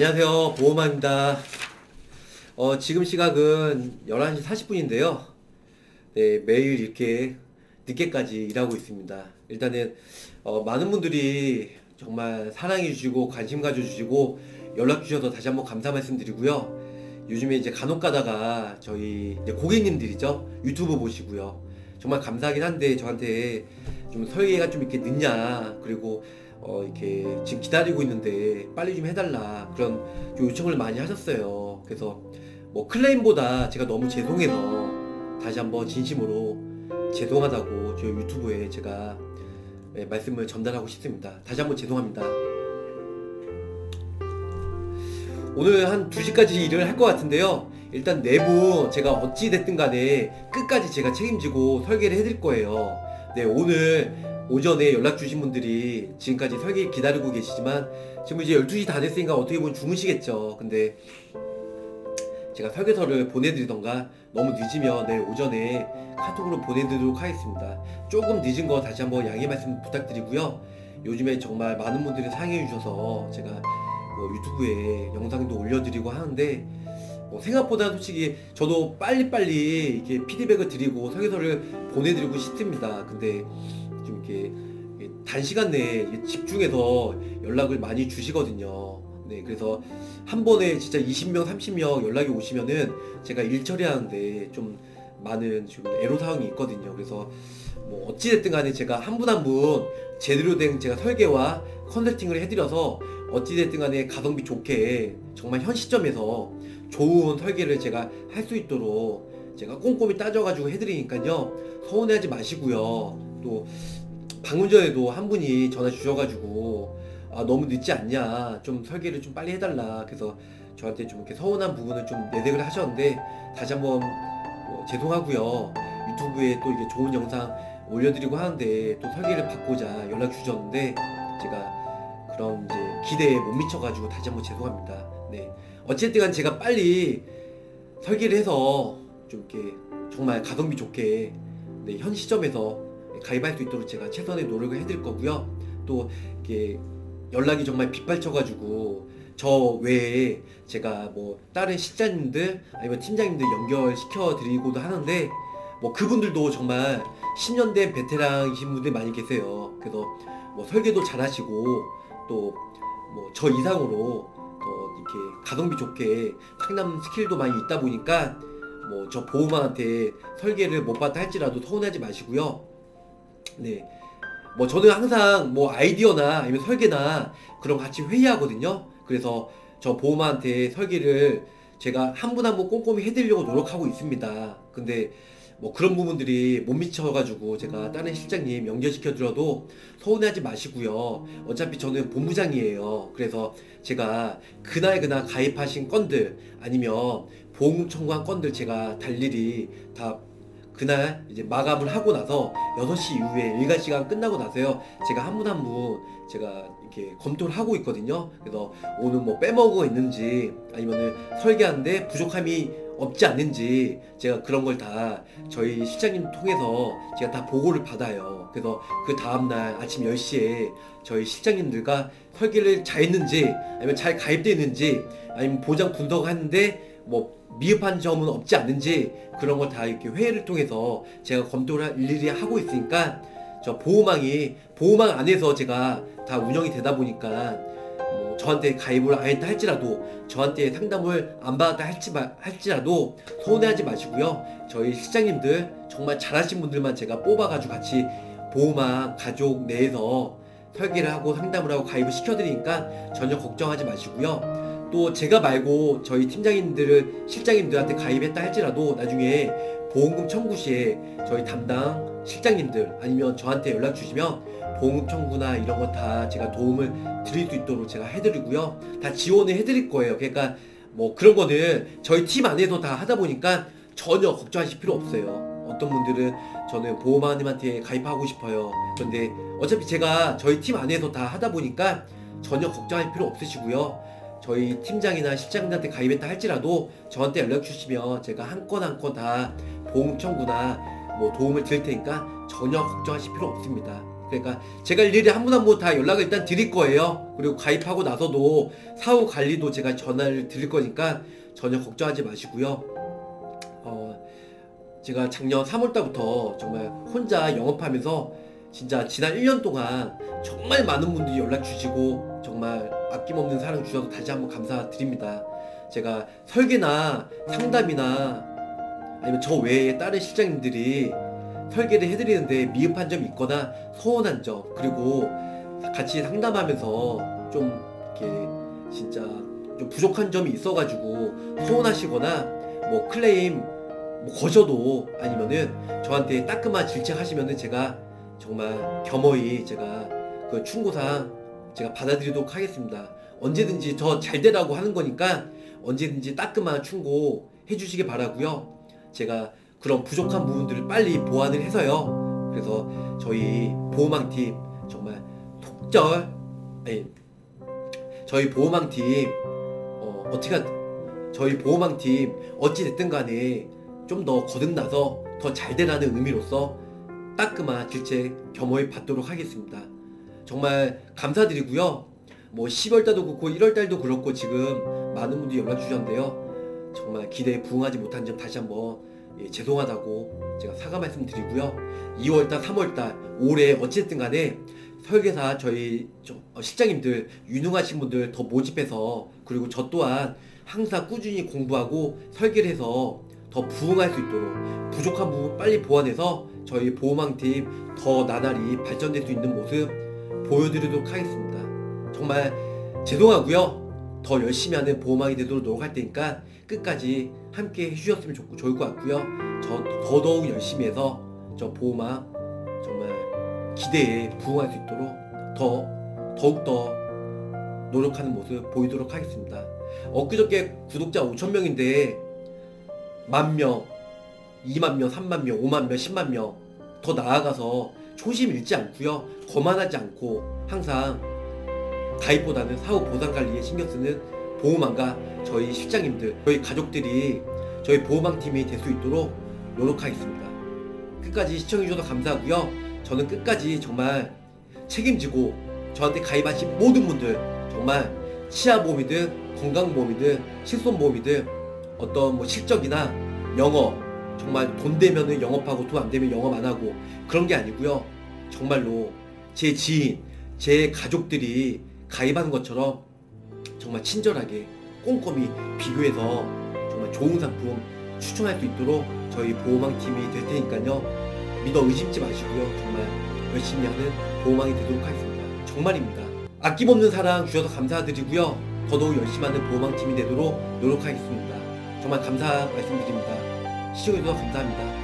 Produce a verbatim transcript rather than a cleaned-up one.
안녕하세요, 보험왕입니다. 어, 지금 시각은 열한 시 사십 분인데요 네, 매일 이렇게 늦게까지 일하고 있습니다. 일단은 어, 많은 분들이 정말 사랑해 주시고 관심 가져주시고 연락 주셔서 다시 한번 감사 말씀드리고요. 요즘에 이제 간혹 가다가 저희 이제 고객님들이죠, 유튜브 보시고요, 정말 감사하긴 한데 저한테 좀 설계가 좀 이렇게 늦냐, 그리고 어, 이렇게 지금 기다리고 있는데 빨리 좀 해달라, 그런 요청을 많이 하셨어요. 그래서 뭐 클레임보다 제가 너무 죄송해서 다시 한번 진심으로 죄송하다고 저 유튜브에 제가 네, 말씀을 전달하고 싶습니다. 다시 한번 죄송합니다. 오늘 한 두 시까지 일을 할 것 같은데요, 일단 내부 제가 어찌 됐든 간에 끝까지 제가 책임지고 설계를 해드릴 거예요. 네, 오늘 오전에 연락주신 분들이 지금까지 설계 기다리고 계시지만 지금 이제 열두 시 다 됐으니까 어떻게 보면 주무시겠죠. 근데 제가 설계서를 보내드리던가 너무 늦으면 내일 오전에 카톡으로 보내드리도록 하겠습니다. 조금 늦은 거 다시 한번 양해 말씀 부탁드리고요. 요즘에 정말 많은 분들이 상의해 주셔서 제가 뭐 유튜브에 영상도 올려드리고 하는데, 뭐 생각보다 솔직히 저도 빨리빨리 이렇게 피드백을 드리고 설계서를 보내드리고 싶습니다. 근데 좀 이렇게 단시간 내에 집중해서 연락을 많이 주시거든요. 네, 그래서 한 번에 진짜 이십 명, 삼십 명 연락이 오시면은 제가 일 처리하는데 좀 많은 좀 애로사항이 있거든요. 그래서 뭐 어찌됐든 간에 제가 한 분 한 분 제대로 된 제가 설계와 컨설팅을 해드려서 어찌됐든 간에 가성비 좋게 정말 현 시점에서 좋은 설계를 제가 할 수 있도록 제가 꼼꼼히 따져가지고 해드리니까요, 서운해하지 마시고요. 또 방금 전에도 한 분이 전화 주셔가지고 아, 너무 늦지 않냐, 좀 설계를 좀 빨리 해달라, 그래서 저한테 좀 이렇게 서운한 부분을 좀 내색을 하셨는데 다시 한번 뭐 죄송하고요. 유튜브에 또 이게 좋은 영상 올려드리고 하는데 또 설계를 받고자 연락 주셨는데 제가 그런 이제 기대에 못 미쳐가지고 다시 한번 죄송합니다. 네, 어쨌든 제가 빨리 설계를 해서 좀 이렇게 정말 가성비 좋게 네, 현 시점에서 가입할 수 있도록 제가 최선의 노력을 해드릴 거고요. 또 이렇게 연락이 정말 빗발쳐가지고 저 외에 제가 뭐 다른 실장님들 아니면 팀장님들 연결시켜 드리고도 하는데 뭐 그분들도 정말 십 년 된 베테랑이신 분들 많이 계세요. 그래서 뭐 설계도 잘하시고 또 뭐 저 이상으로 또 이렇게 가성비 좋게 상담 스킬도 많이 있다 보니까 뭐 저 보험왕한테 설계를 못 받다 할지라도 서운하지 마시고요. 네, 뭐 저는 항상 뭐 아이디어나 아니면 설계나 그런 거 같이 회의하거든요. 그래서 저 보험왕한테 설계를 제가 한 분 한 분 꼼꼼히 해드리려고 노력하고 있습니다. 근데 뭐 그런 부분들이 못 미쳐가지고 제가 다른 실장님 연결시켜드려도 서운해하지 마시고요. 어차피 저는 본부장이에요. 그래서 제가 그날 그날 가입하신 건들 아니면 보험 청구한 건들 제가 달리리 다 그날 이제 마감을 하고 나서 여섯 시 이후에 일과 시간 끝나고 나서요, 제가 한 분 한 분 제가 이렇게 검토를 하고 있거든요. 그래서 오늘 뭐 빼먹고 있는지 아니면은 설계하는데 부족함이 없지 않는지 제가 그런 걸 다 저희 실장님 통해서 제가 다 보고를 받아요. 그래서 그 다음날 아침 열 시에 저희 실장님들과 설계를 잘 했는지 아니면 잘 가입됐는지 아니면 보장 분석하는데 뭐 미흡한 점은 없지 않는지 그런 걸 다 이렇게 회의를 통해서 제가 검토를 일일이 하고 있으니까 저 보험왕이 보험왕 안에서 제가 다 운영이 되다 보니까 뭐 저한테 가입을 안 했다 할지라도 저한테 상담을 안 받았다 할지 마, 할지라도 서운해하지 마시고요. 저희 실장님들 정말 잘하신 분들만 제가 뽑아가지고 같이 보험왕 가족 내에서 설계를 하고 상담을 하고 가입을 시켜드리니까 전혀 걱정하지 마시고요. 또 제가 말고 저희 팀장님들을 실장님들한테 가입했다 할지라도 나중에 보험금 청구 시에 저희 담당 실장님들 아니면 저한테 연락 주시면 보험금 청구나 이런 거 다 제가 도움을 드릴 수 있도록 제가 해드리고요. 다 지원을 해드릴 거예요. 그러니까 뭐 그런 거는 저희 팀 안에서 다 하다 보니까 전혀 걱정하실 필요 없어요. 어떤 분들은 저는 보험왕님한테 가입하고 싶어요, 그런데 어차피 제가 저희 팀 안에서 다 하다 보니까 전혀 걱정할 필요 없으시고요. 저희 팀장이나 실장님한테 가입했다 할지라도 저한테 연락 주시면 제가 한 건 한 건 다 보험 청구나 뭐 도움을 드릴 테니까 전혀 걱정하실 필요 없습니다. 그러니까 제가 일일이 한 분 한 분 다 연락을 일단 드릴 거예요. 그리고 가입하고 나서도 사후 관리도 제가 전화를 드릴 거니까 전혀 걱정하지 마시고요. 어, 제가 작년 삼월달부터 정말 혼자 영업하면서 진짜 지난 일 년 동안 정말 많은 분들이 연락 주시고 정말 아낌없는 사랑 주셔서 다시 한번 감사드립니다. 제가 설계나 상담이나 아니면 저 외에 다른 실장님들이 설계를 해드리는데 미흡한 점이 있거나 서운한 점, 그리고 같이 상담하면서 좀 이렇게 진짜 좀 부족한 점이 있어가지고 서운하시거나 뭐 클레임 뭐 거셔도 아니면은 저한테 따끔한 질책하시면은 제가 정말 겸허히 제가 그 충고사항 제가 받아들이도록 하겠습니다. 언제든지 저 잘되라고 하는 거니까 언제든지 따끔한 충고 해주시기 바라고요. 제가 그런 부족한 부분들을 빨리 보완을 해서요. 그래서 저희 보험왕팀 정말 속절, 아니, 저희 보험왕팀 어, 어떻게 저희 보험왕팀 어찌 됐든 간에 좀 더 거듭나서 더 잘되라는 의미로서 따끔한 질책 겸허히 받도록 하겠습니다. 정말 감사드리고요. 뭐 시월달도 그렇고 일월달도 그렇고 지금 많은 분들이 연락 주셨는데요. 정말 기대에 부응하지 못한 점 다시 한번 예, 죄송하다고 제가 사과 말씀드리고요. 이월달, 삼월달 올해 어쨌든 간에 설계사 저희 저, 어, 실장님들 유능하신 분들 더 모집해서, 그리고 저 또한 항상 꾸준히 공부하고 설계를 해서 더 부응할 수 있도록 부족한 부분 빨리 보완해서 저희 보험왕팀 더 나날이 발전될 수 있는 모습 보여드리도록 하겠습니다. 정말 죄송하고요. 더 열심히 하는 보험왕이 되도록 노력할 테니까 끝까지 함께 해주셨으면 좋고 좋을 것 같고요. 저 더더욱 열심히 해서 저 보험왕 정말 기대에 부응할 수 있도록 더 더욱더 노력하는 모습 보이도록 하겠습니다. 엊그저께 구독자 오천 명인데 만 명, 이만 명, 삼만 명, 오만 명, 십만 명 더 나아가서 초심 잃지 않고요. 거만하지 않고 항상 가입보다는 사후 보상관리에 신경쓰는 보험왕과 저희 실장님들, 저희 가족들이 저희 보험왕팀이 될 수 있도록 노력하겠습니다. 끝까지 시청해주셔서 감사하고요. 저는 끝까지 정말 책임지고 저한테 가입하신 모든 분들 정말 치아보험이든 건강보험이든 실손보험이든 어떤 뭐 실적이나 영업 정말 돈 되면은 영업하고 돈 안 되면 영업 안 하고 그런 게 아니고요. 정말로 제 지인, 제 가족들이 가입한 것처럼 정말 친절하게 꼼꼼히 비교해서 정말 좋은 상품 추천할 수 있도록 저희 보험왕팀이 될 테니까요. 믿어 의심치 마시고요. 정말 열심히 하는 보험왕이 되도록 하겠습니다. 정말입니다. 아낌없는 사랑 주셔서 감사드리고요. 더더욱 열심히 하는 보험왕팀이 되도록 노력하겠습니다. 정말 감사 말씀드립니다. 시청해주셔서 감사합니다.